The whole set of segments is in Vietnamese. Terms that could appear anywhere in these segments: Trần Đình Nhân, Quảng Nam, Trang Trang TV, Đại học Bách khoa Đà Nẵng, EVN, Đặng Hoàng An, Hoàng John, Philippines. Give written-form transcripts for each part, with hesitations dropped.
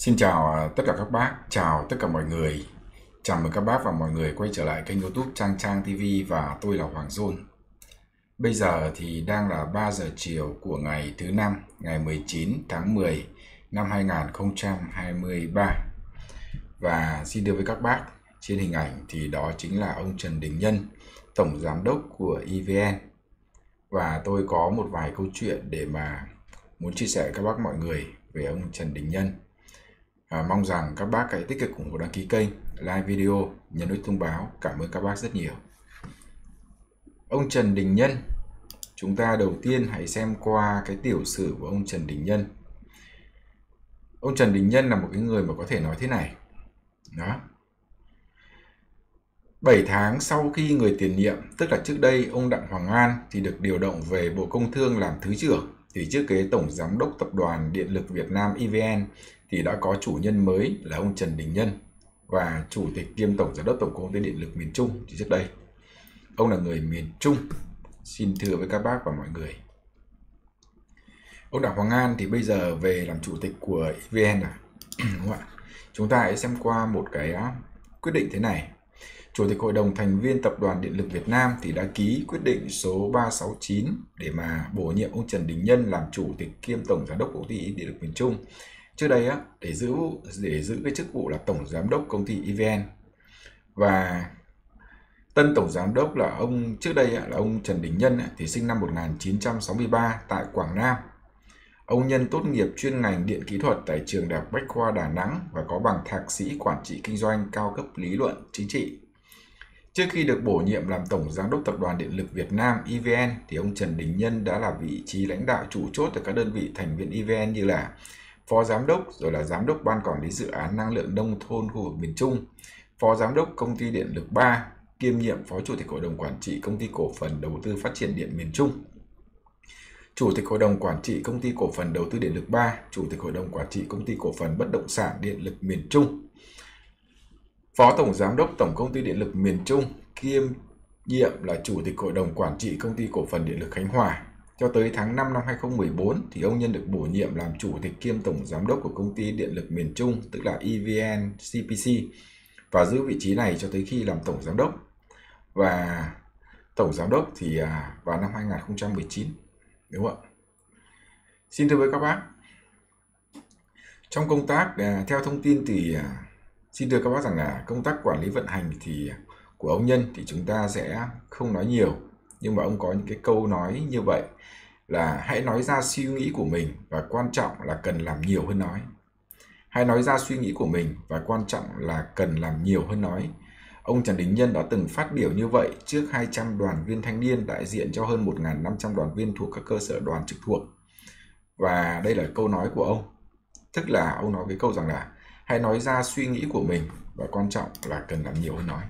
Xin chào tất cả các bác, chào tất cả mọi người. Chào mừng các bác và mọi người quay trở lại kênh YouTube Trang Trang TV và tôi là Hoàng John. Bây giờ thì đang là 3 giờ chiều của ngày thứ năm, ngày 19 tháng 10 năm 2023. Và xin đưa với các bác trên hình ảnh thì đó chính là ông Trần Đình Nhân, Tổng Giám đốc của EVN. Và tôi có một vài câu chuyện để mà muốn chia sẻ với các bác mọi người về ông Trần Đình Nhân. Mong rằng các bác hãy tích cực ủng hộ đăng ký kênh, like video, nhấn nút thông báo. Cảm ơn các bác rất nhiều. Ông Trần Đình Nhân, chúng ta đầu tiên hãy xem qua cái tiểu sử của ông Trần Đình Nhân. Ông Trần Đình Nhân là một cái người mà có thể nói thế này. Đó. 7 tháng sau khi người tiền nhiệm, tức là trước đây ông Đặng Hoàng An thì được điều động về Bộ Công Thương làm Thứ trưởng, thì trước kế Tổng Giám đốc Tập đoàn Điện lực Việt Nam EVN thì đã có chủ nhân mới là ông Trần Đình Nhân và Chủ tịch kiêm Tổng Giám đốc Tổng Công ty Điện lực miền Trung thì trước đây. Ông là người miền Trung, xin thưa với các bác và mọi người. Ông Đặng Hoàng An thì bây giờ về làm Chủ tịch của EVN à? Đúng không ạ? Chúng ta hãy xem qua một cái quyết định thế này. Chủ tịch Hội đồng Thành viên Tập đoàn Điện lực Việt Nam thì đã ký quyết định số 369 để mà bổ nhiệm ông Trần Đình Nhân làm Chủ tịch kiêm Tổng Giám đốc Công ty Điện lực miền Trung. Trước đây á, để giữ cái chức vụ là Tổng Giám đốc Công ty EVN. Và tân Tổng Giám đốc là ông trước đây á, là ông Trần Đình Nhân á, thì sinh năm 1963 tại Quảng Nam. Ông Nhân tốt nghiệp chuyên ngành điện kỹ thuật tại trường Đại học Bách khoa Đà Nẵng và có bằng thạc sĩ quản trị kinh doanh cao cấp lý luận chính trị. Trước khi được bổ nhiệm làm Tổng Giám đốc Tập đoàn Điện lực Việt Nam EVN thì ông Trần Đình Nhân đã là vị trí lãnh đạo chủ chốt ở các đơn vị thành viên EVN như là Phó Giám đốc, rồi là Giám đốc Ban Quản lý Dự án Năng lượng Nông thôn khu vực miền Trung, Phó Giám đốc Công ty Điện lực 3, kiêm nhiệm Phó Chủ tịch Hội đồng Quản trị Công ty Cổ phần Đầu tư Phát triển Điện miền Trung, Chủ tịch Hội đồng Quản trị Công ty Cổ phần Đầu tư Điện lực 3, Chủ tịch Hội đồng Quản trị Công ty Cổ phần Bất động sản Điện lực miền Trung, Phó Tổng Giám đốc Tổng Công ty Điện lực miền Trung, kiêm nhiệm là Chủ tịch Hội đồng Quản trị Công ty Cổ phần Điện lực Khánh Hòa. Cho tới tháng 5 năm 2014 thì ông Nhân được bổ nhiệm làm Chủ tịch kiêm Tổng Giám đốc của Công ty Điện lực miền Trung, tức là EVN CPC, và giữ vị trí này cho tới khi làm Tổng Giám đốc. Và Tổng Giám đốc thì vào năm 2019. Đúng không ạ? Xin thưa với các bác, trong công tác theo thông tin thì xin thưa các bác rằng là công tác quản lý vận hành thì của ông Nhân thì chúng ta sẽ không nói nhiều, nhưng mà ông có những cái câu nói như vậy là hãy nói ra suy nghĩ của mình và quan trọng là cần làm nhiều hơn nói. Hãy nói ra suy nghĩ của mình và quan trọng là cần làm nhiều hơn nói. Ông Trần Đình Nhân đã từng phát biểu như vậy trước 200 đoàn viên thanh niên đại diện cho hơn 1.500 đoàn viên thuộc các cơ sở đoàn trực thuộc. Và đây là câu nói của ông. Tức là ông nói cái câu rằng là hãy nói ra suy nghĩ của mình và quan trọng là cần làm nhiều hơn nói.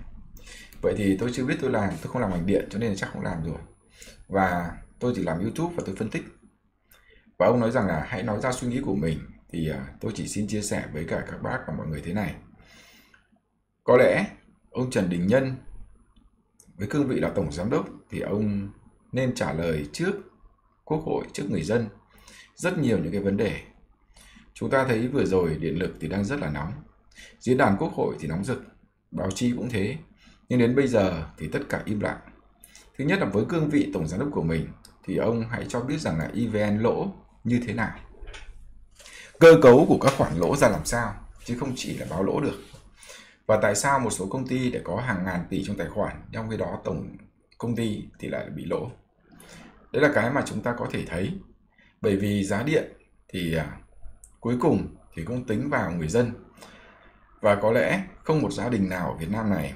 Vậy thì tôi chưa biết tôi không làm ngành điện cho nên chắc không làm rồi. Và tôi chỉ làm YouTube và tôi phân tích. Và ông nói rằng là hãy nói ra suy nghĩ của mình thì tôi chỉ xin chia sẻ với cả các bác và mọi người thế này. Có lẽ ông Trần Đình Nhân với cương vị là Tổng Giám đốc thì ông nên trả lời trước Quốc hội, trước người dân rất nhiều những cái vấn đề. Chúng ta thấy vừa rồi điện lực thì đang rất là nóng, diễn đàn Quốc hội thì nóng rực, báo chí cũng thế. Nhưng đến bây giờ thì tất cả im lặng. Thứ nhất là với cương vị Tổng Giám đốc của mình thì ông hãy cho biết rằng là EVN lỗ như thế nào, cơ cấu của các khoản lỗ ra làm sao, chứ không chỉ là báo lỗ được. Và tại sao một số công ty để có hàng ngàn tỷ trong tài khoản, trong khi đó tổng công ty thì lại bị lỗ. Đấy là cái mà chúng ta có thể thấy. Bởi vì giá điện thì cuối cùng thì cũng tính vào người dân. Và có lẽ không một gia đình nào ở Việt Nam này,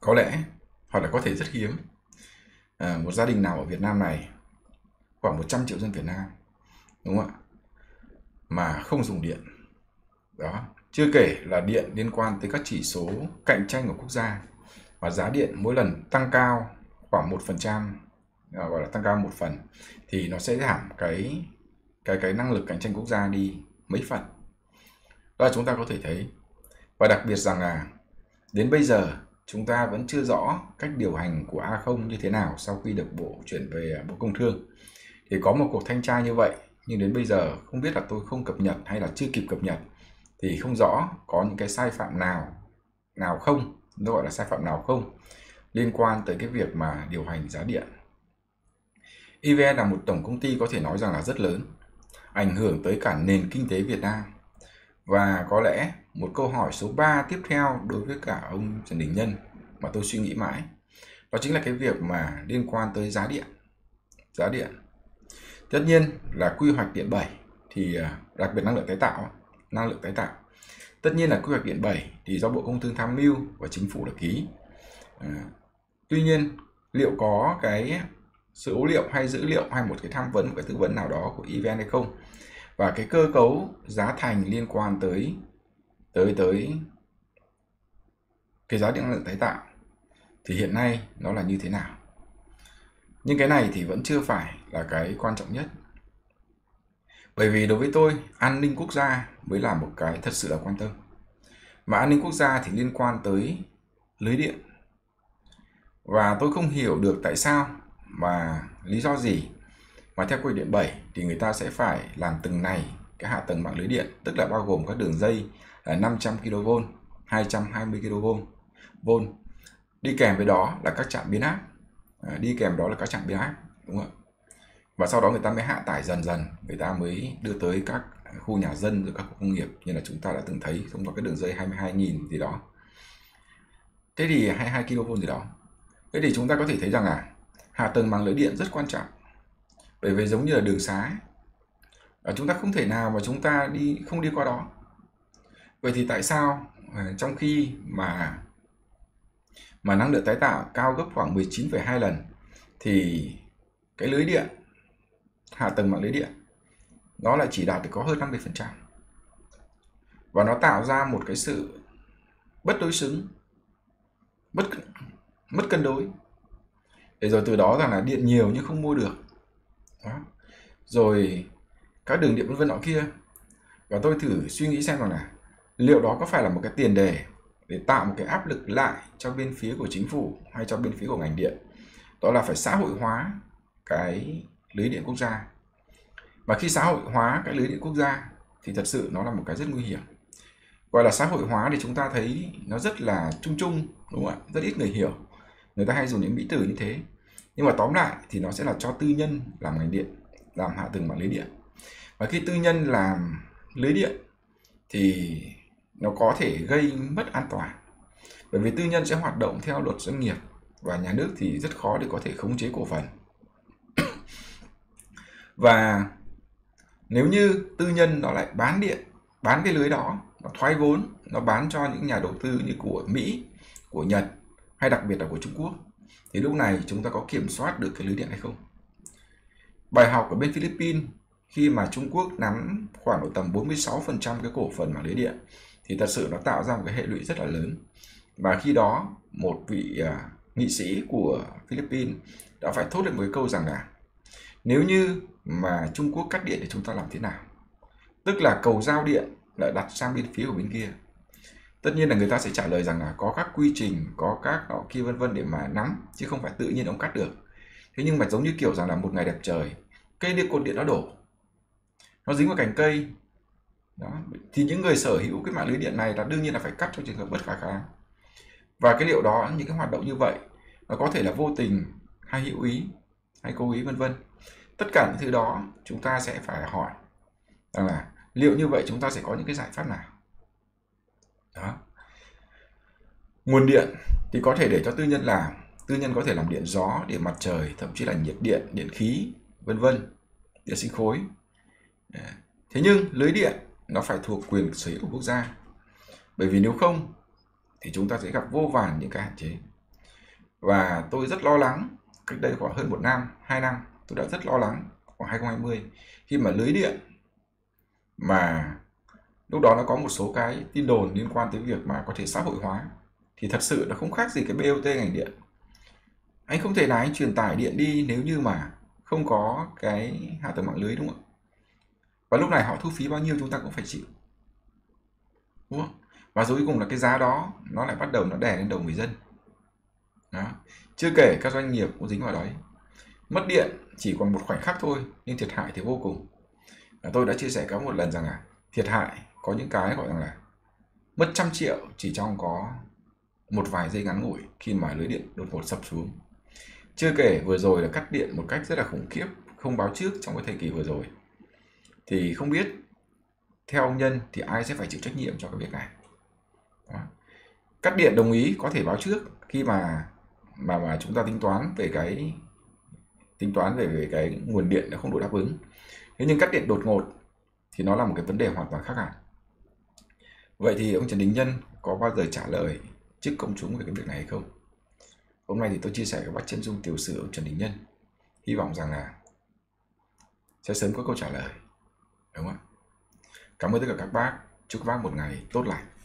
có lẽ hoặc là có thể rất hiếm, một gia đình nào ở Việt Nam này, khoảng 100 triệu dân Việt Nam, đúng không ạ, mà không dùng điện. Đó. Chưa kể là điện liên quan tới các chỉ số cạnh tranh của quốc gia. Và giá điện mỗi lần tăng cao khoảng 1%, gọi là tăng cao 1 phần, thì nó sẽ giảm cái năng lực cạnh tranh quốc gia đi mấy phần. Đó là chúng ta có thể thấy. Và đặc biệt rằng là đến bây giờ chúng ta vẫn chưa rõ cách điều hành của A0 như thế nào sau khi được Bộ chuyển về Bộ Công Thương. Thì có một cuộc thanh tra như vậy nhưng đến bây giờ không biết là tôi không cập nhật hay là chưa kịp cập nhật thì không rõ có những cái sai phạm nào không, nó gọi là sai phạm nào không, liên quan tới cái việc mà điều hành giá điện. EVN là một tổng công ty có thể nói rằng là rất lớn, ảnh hưởng tới cả nền kinh tế Việt Nam. Và có lẽ một câu hỏi số 3 tiếp theo đối với cả ông Trần Đình Nhân mà tôi suy nghĩ mãi, đó chính là cái việc mà liên quan tới giá điện. Giá điện. Tất nhiên là quy hoạch điện 7 thì đặc biệt năng lượng tái tạo. Tất nhiên là quy hoạch điện 7 thì do Bộ Công Thương tham mưu và Chính phủ đã ký. Tuy nhiên, liệu có cái số liệu hay dữ liệu hay một cái tham vấn, một cái tư vấn nào đó của EVN hay không? Và cái cơ cấu giá thành liên quan tới cái giá điện năng lượng tái tạo thì hiện nay nó là như thế nào? Nhưng cái này thì vẫn chưa phải là cái quan trọng nhất. Bởi vì đối với tôi, an ninh quốc gia mới là một cái thật sự là quan tâm. Mà an ninh quốc gia thì liên quan tới lưới điện. Và tôi không hiểu được tại sao mà lý do gì mà theo quy hoạch điện 7 thì người ta sẽ phải làm từng này cái hạ tầng mạng lưới điện, tức là bao gồm các đường dây 500 kV, 220 kV, đi kèm với đó là các trạm biến áp, đúng không ạ? Và sau đó người ta mới hạ tải dần, người ta mới đưa tới các khu nhà dân rồi các khu công nghiệp, như là chúng ta đã từng thấy thông qua cái đường dây 22.000 gì đó, thế thì 22 kV gì đó. Thế thì chúng ta có thể thấy rằng là hạ tầng mạng lưới điện rất quan trọng. Bởi vì giống như là đường xá, chúng ta không thể nào mà chúng ta không đi qua đó. Vậy thì tại sao trong khi mà năng lượng tái tạo cao gấp khoảng 19,2 lần thì cái lưới điện, hạ tầng mạng lưới điện nó lại chỉ đạt được có hơn 50%. Và nó tạo ra một cái sự bất đối xứng, mất cân đối. Để rồi từ đó rằng là điện nhiều nhưng không mua được. Đó. Rồi các đường điện vân nọ kia. Và tôi thử suy nghĩ xem rằng là liệu đó có phải là một cái tiền đề để tạo một cái áp lực lại cho bên phía của chính phủ hay cho bên phía của ngành điện, đó là phải xã hội hóa cái lưới điện quốc gia. Mà khi xã hội hóa cái lưới điện quốc gia thì thật sự nó là một cái rất nguy hiểm. Gọi là xã hội hóa thì chúng ta thấy nó rất là chung chung, đúng không ạ? Rất ít người hiểu, người ta hay dùng những mỹ từ như thế. Nhưng mà tóm lại thì nó sẽ là cho tư nhân làm ngành điện, làm hạ tầng mạng lưới điện. Và khi tư nhân làm lưới điện thì nó có thể gây mất an toàn. Bởi vì tư nhân sẽ hoạt động theo luật doanh nghiệp và nhà nước thì rất khó để có thể khống chế cổ phần. Và nếu như tư nhân nó lại bán điện, bán cái lưới đó, nó thoái vốn, nó bán cho những nhà đầu tư như của Mỹ, của Nhật hay đặc biệt là của Trung Quốc, thì lúc này chúng ta có kiểm soát được cái lưới điện hay không? Bài học ở bên Philippines khi mà Trung Quốc nắm khoảng tầm 46% cái cổ phần mạng lưới điện thì thật sự nó tạo ra một cái hệ lụy rất là lớn. Và khi đó một vị nghị sĩ của Philippines đã phải thốt lên một cái câu rằng là nếu như mà Trung Quốc cắt điện thì chúng ta làm thế nào? Tức là cầu giao điện lại đặt sang bên phía của bên kia. Tất nhiên là người ta sẽ trả lời rằng là có các quy trình, có các nọ kia vân vân để mà nắm, chứ không phải tự nhiên ông cắt được. Thế nhưng mà giống như kiểu rằng là một ngày đẹp trời, cây điện, cột điện nó đổ, nó dính vào cành cây. Đó. Thì những người sở hữu cái mạng lưới điện này là đương nhiên là phải cắt trong trường hợp bất khả kháng. Và cái liệu đó, những cái hoạt động như vậy nó có thể là vô tình hay hữu ý hay cố ý vân vân. Tất cả những thứ đó chúng ta sẽ phải hỏi rằng là liệu như vậy chúng ta sẽ có những cái giải pháp nào? Đó. Nguồn điện thì có thể để cho tư nhân làm. Tư nhân có thể làm điện gió, điện mặt trời, thậm chí là nhiệt điện, điện khí vân vân, điện sinh khối. Thế nhưng lưới điện nó phải thuộc quyền sở hữu của quốc gia. Bởi vì nếu không thì chúng ta sẽ gặp vô vàn những cái hạn chế. Và tôi rất lo lắng, cách đây khoảng hơn 1 năm, 2 năm, tôi đã rất lo lắng khoảng 2020 khi mà lưới điện, mà lúc đó nó có một số cái tin đồn liên quan tới việc mà có thể xã hội hóa, thì thật sự nó không khác gì cái BOT ngành điện. Anh không thể là anh truyền tải điện đi nếu như mà không có cái hạ tầng mạng lưới, đúng không ạ? Và lúc này họ thu phí bao nhiêu chúng ta cũng phải chịu, đúng không? Và cuối cùng là cái giá đó nó lại bắt đầu nó đè lên đầu người dân. Đó. Chưa kể các doanh nghiệp cũng dính vào đấy. Mất điện chỉ còn một khoảnh khắc thôi nhưng thiệt hại thì vô cùng. tôi đã chia sẻ kéo một lần rằng là thiệt hại có những cái gọi rằng là mất trăm triệu chỉ trong có một vài giây ngắn ngủi khi mà lưới điện đột ngột sập xuống. Chưa kể vừa rồi là cắt điện một cách rất là khủng khiếp, không báo trước trong cái thời kỳ vừa rồi. Thì không biết theo ông Nhân thì ai sẽ phải chịu trách nhiệm cho cái việc này. Đó. Cắt điện đồng ý có thể báo trước khi mà chúng ta tính toán về cái nguồn điện nó không đủ đáp ứng. Thế nhưng cắt điện đột ngột thì nó là một cái vấn đề hoàn toàn khác hẳn. Vậy thì ông Trần Đình Nhân có bao giờ trả lời trước công chúng về cái việc này hay không? Hôm nay thì tôi chia sẻ các bác chân dung tiểu sử ông Trần Đình Nhân, hy vọng rằng là sẽ sớm có câu trả lời, đúng không ạ? Cảm ơn tất cả các bác, chúc các bác một ngày tốt lành.